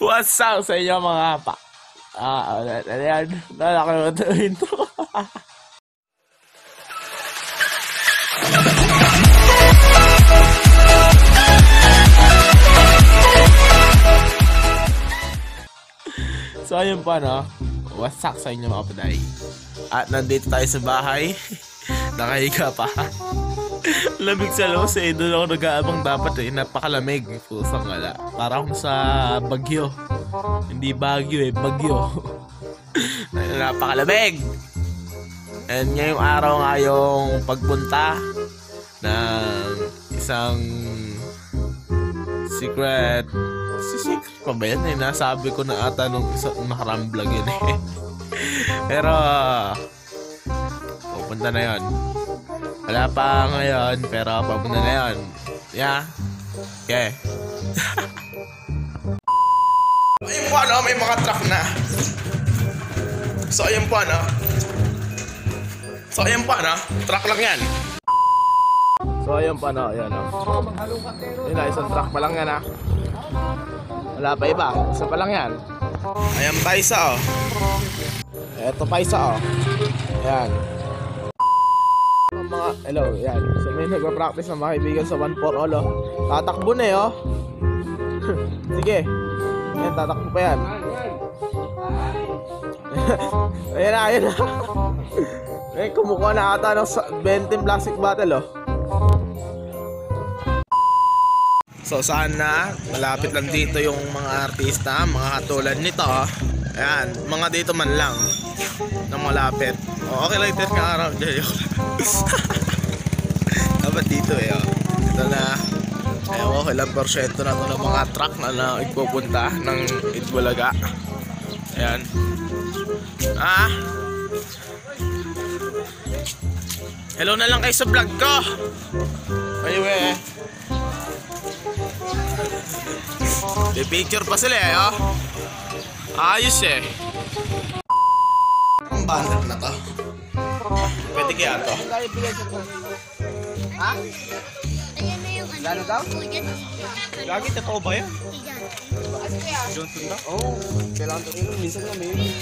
What's up sa inyo mga pa? Ayan, nalaki mo intro. So ayun pa no, what's up sa inyo mga paday? At nandito tayo sa bahay. Nakahiga pa. Lamig sa loob eh, doon ako nag-aabang dapat eh, napakalamig. Pusang wala, parang sa Bagyo. Hindi Bagyo eh, Bagyo. Napakalamig. And ngayong araw nga yung pagpunta ng isang secret. Secret pa ba yan eh, nasabi ko na ata nung isang nakarang vlog yun eh. Pero pupunta na yun. Wala pa ngayon, pero papunta na yun. Yeah. Okay. Ayun po ano, may mga truck na. So ayun po ano. So ayun po ano, truck lang yan. So ayun po ano, ayun o. Yun na, isang truck pa lang yan ha. Wala pa iba, isa pa lang yan. Ayan pa isa o. Eto pa isa o. Ayan. Mga, hello, yan. So may nagpa-practice ng mga kaibigan sa 1 for all, oh. Tatakbo na eh, oh. Sige. Ayan, tatakbo pa yan. Ayan na, ayan na. Ayan, kumukuha na ata ng 20 plastic bottle, oh. So sana, malapit lang dito yung mga artista, mga katulad nito, oh. Ayan, mga dito man lang na malapit. Oh, okay lang ito nga araw. Dapat dito eh oh. Ito na. Ayaw ko ilang porsyento na ito ng mga truck na nagpupunta ng Eat Bulaga. Ayan. Ah! Hello na lang kayo sa vlog ko! Anyway eh. May picture pa sila eh oh. Ayos eh. Ang bandang na to. Pwede kaya to. Ha? Lalo daw? Lagi totoo ba yan? Johnson daw? Oo, kailangan to rin. Minsan na may yun.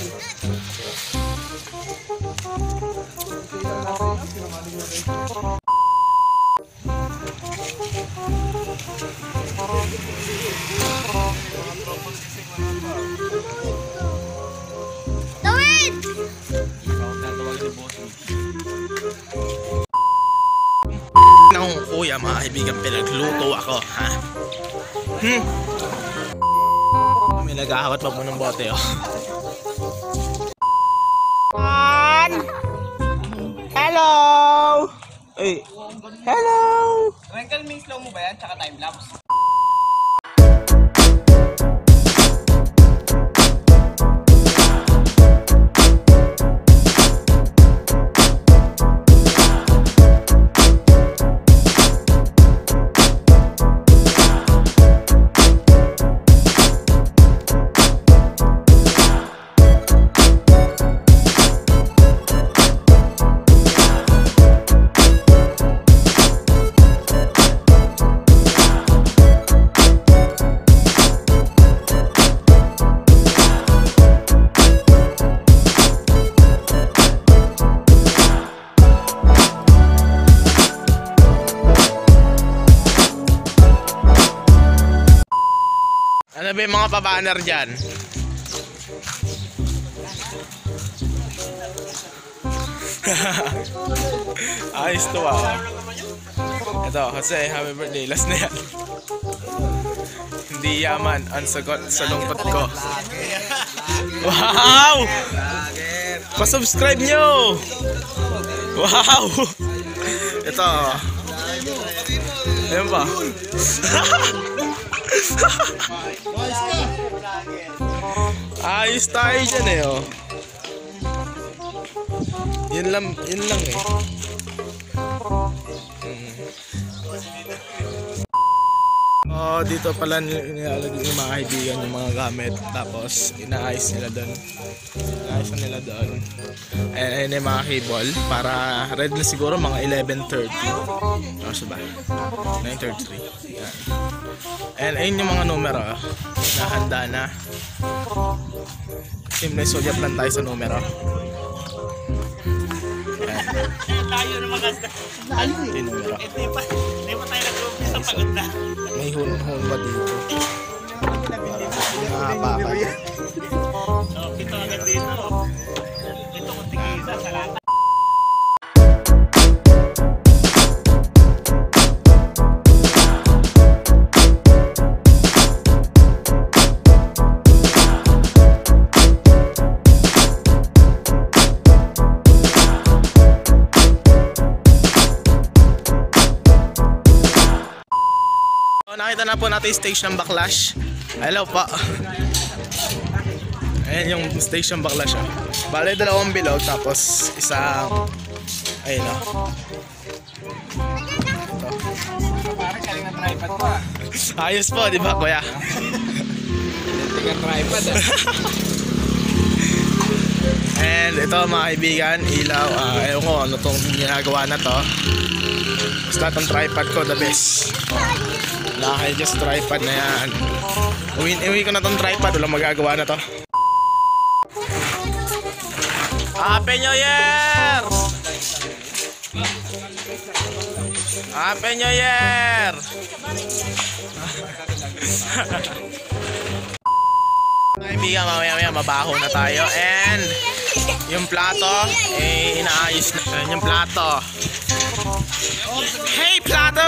Kuya, mga kaibigan, pinagluto ako, ha? May nag-ahawat pa po ng bote, oh. Hello! Ay, hello! Wrinkle means slow mo ba yan? Tsaka time-lapse. Ano ba yung mga pabanner dyan? Ayos to ah. Ito kasi happy birthday, last na yan. Hindi yaman ang sagot sa lungkot ko. Wow! Pasubscribe nyo! Wow! Ito. Ayan ba? Ayos tayo dyan eh oh. Yun lang eh. Oh, dito pala nilalagay ng mga kaibigan yung mga gamit. Tapos, inaayos nila doon. Inaayos nila doon. Ayan yung mga cable. Para red na siguro mga 11:30. O, so ba? 9:33. Ayan. And ayun yung mga numero. Nahanda na. Simple sodyap lang tayo sa numero. Tayo na maganda. Hindi pa tayo nag-umpis ang pagod na. May hon-hon ba dito? Baka. Ito agad dito. Ito kung tingin isa sa lata. Nakita na po natin stage ng BakClash. Hello pa. Ayan yung stage ng BakClash. Bale, dalawang bilog. Tapos isa. Ayun o. Ayos po, di ba kuya? And ito mga kaibigan, ilaw. Ayun ko, ano itong ginagawa na to. Basta itong tripod ko, the best. Wala kayo sa tripod na yan. Uwi ko na tong tripod. Walang magagawa na to. Happy New Year! Happy New Year! Kaibigan, mamaya mabaho na tayo. And yung plato, eh, inaayos na. Yung plato. Hey plato!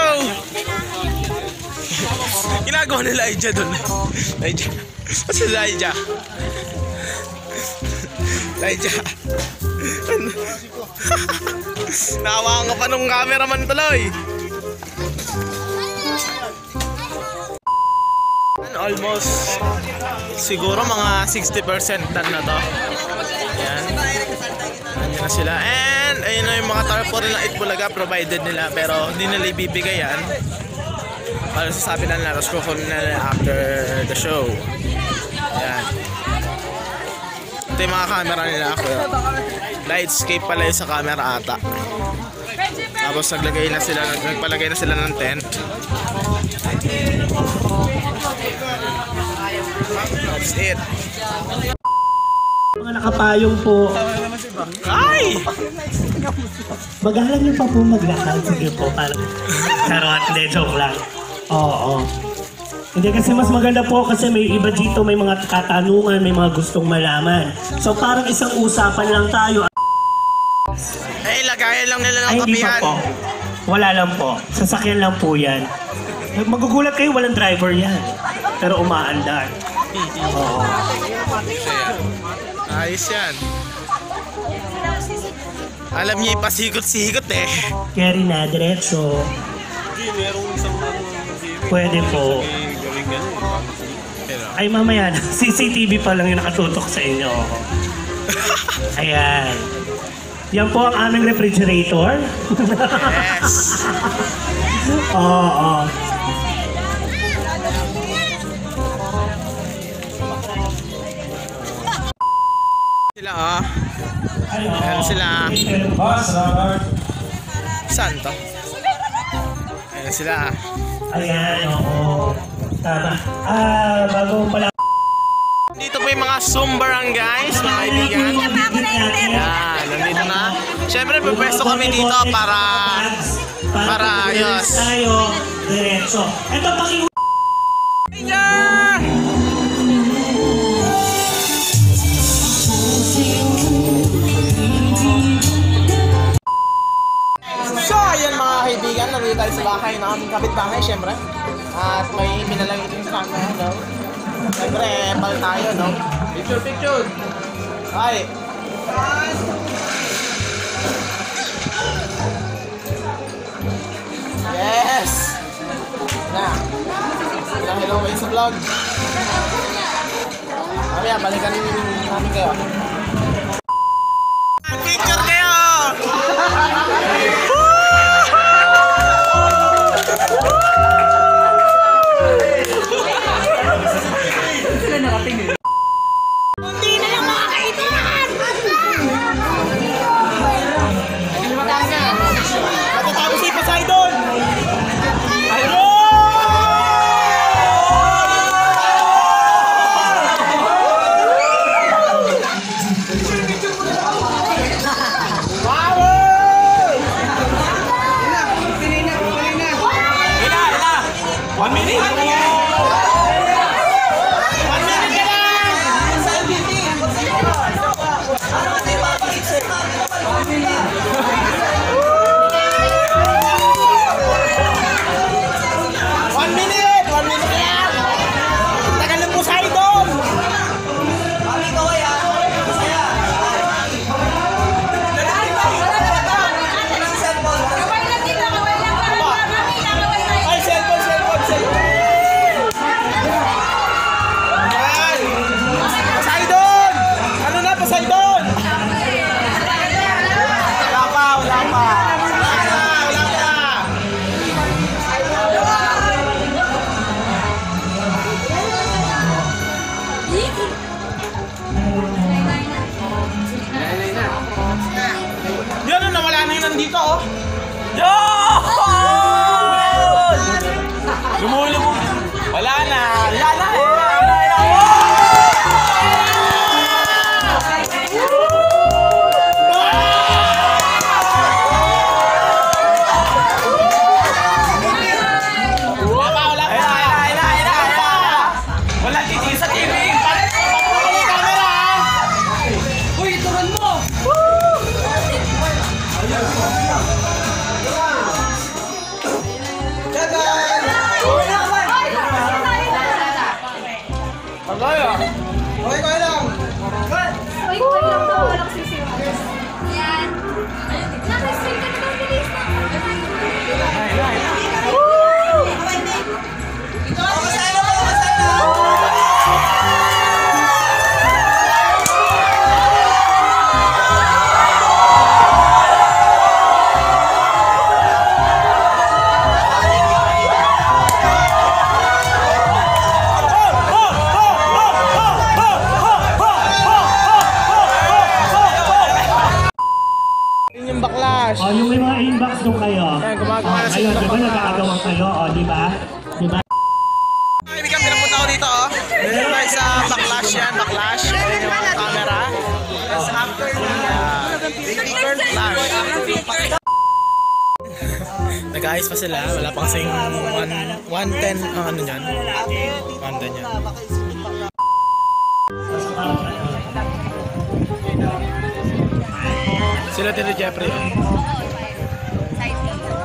Ginagawa ni Elijah doon. Elijah. What's Elijah? Elijah. Nahawakan ka pa nung cameraman tuloy. Almost siguro mga 60% done na to. Ayan. Ayan na sila. And ayun na yung mga tarpaulin ng Eat Bulaga provided nila. Pero hindi nila ibibigay yan. Para sasabi lang natin, kukunin na after the show. Ayan. Ito yung mga camera nila ako. Lightscape pala yung sa camera ata. Tapos nagpalagay na sila ng tent. That's it. Mga nakapayong po. Ay! Magalang nyo pa po maglakad. Sige po, parang sarot. Hindi, joke lang. Oo. Hindi kasi mas maganda po kasi may iba dito, may mga katanungan, may mga gustong malaman. So parang isang usapan lang tayo. Ay, lagayan lang nila ng kapihan. Ay, hindi pa po. Wala lang po. Sasakyan lang po yan. Magugulat kayo, walang driver yan. Pero umaandar. Oo. Ayos yan. Alam niya ipasigot-sigot eh. Kaya rin na, diretso. Pwede po. Ay mamaya, CCTV pa lang yung nakatutok sa inyo. Ayan. Yan po ang aming refrigerator. Yes! Oo. Sila ah. Ayan sila. Saan to? Ayan sila ah. Ayan, oo. Tama. Ah, bago pala. Dito po yung mga Zumbarangay, mga kaibigan. Ayan, nandito na. Siyempre, pwesto kami dito para ayos. Tayo, diretso. Eto, pakiwala. Tayo sa bahay na aming kapitbahay, syempre. At may pinalamitin sa kanya, no? Syempre, pal tayo, no? Picture, picture! Ay! Yes! Na! Hello, way sa vlog! Mamaya, balikan namin kayo. Picture kayo! Woo! dito, oh. Yooooon! Lumulubog. Wala na. Wala na. Oh, yung may mga inbox doon kayo. Ayan, gumagawa na sa inyo. Ayun, diba nag-aagawa kayo? O, diba? Diba? Hindi kami napunta ko dito, o. Dito tayo sa BakClash yan. BakClash. Ayan yung camera. Tapos after na, baby girl flash. Nag-aayos pa sila. Wala pa kasing 110. Ano yan? 110 yan. Sila Tito Jeffrey. Oo, side note.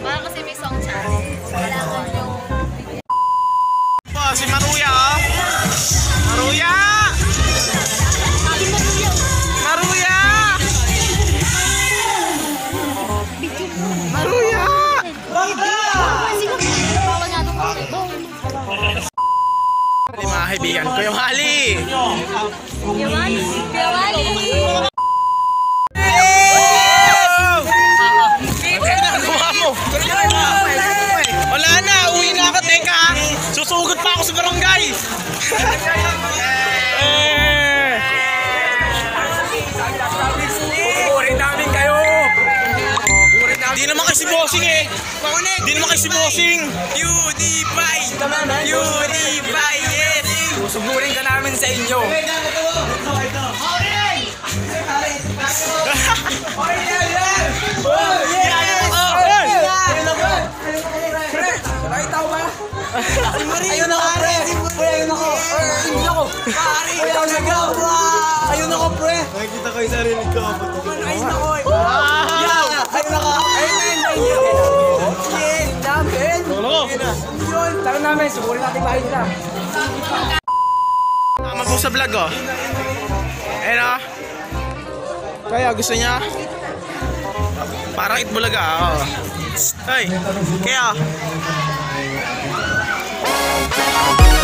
Baka kasi may song challenge. Kailangan yung... Si Maruya, oh! Maruya! Maruya! Maruya! Maruya! Mga kaibigan ko, yung hali! Yung hali! Yung hali! Wala na, uwi na ako, teka. Susugod pa ako sa barangay. Pupurin namin kayo. Di naman kasi bossing eh. Di naman kasi bossing. U-D-Pie. U-D-Pie, yes. Susugurin ka namin sa inyo. Ayun ako, pre! Ayun ako! Ayun ako! Ayun ako! Ayun ako, pre! Nakikita ko yung sarili ko. Ayun ako! Ayun ako! Ayun ako! Ayun ako! Okay! Damin! Yun! Tara namin! Sukurin natin bahay nila! Mag-o sa vlog, oh! Ayun ako! Kaya gusto niya? Parang Eat Bulaga, oh! Ay! Kaya! We'll be right back.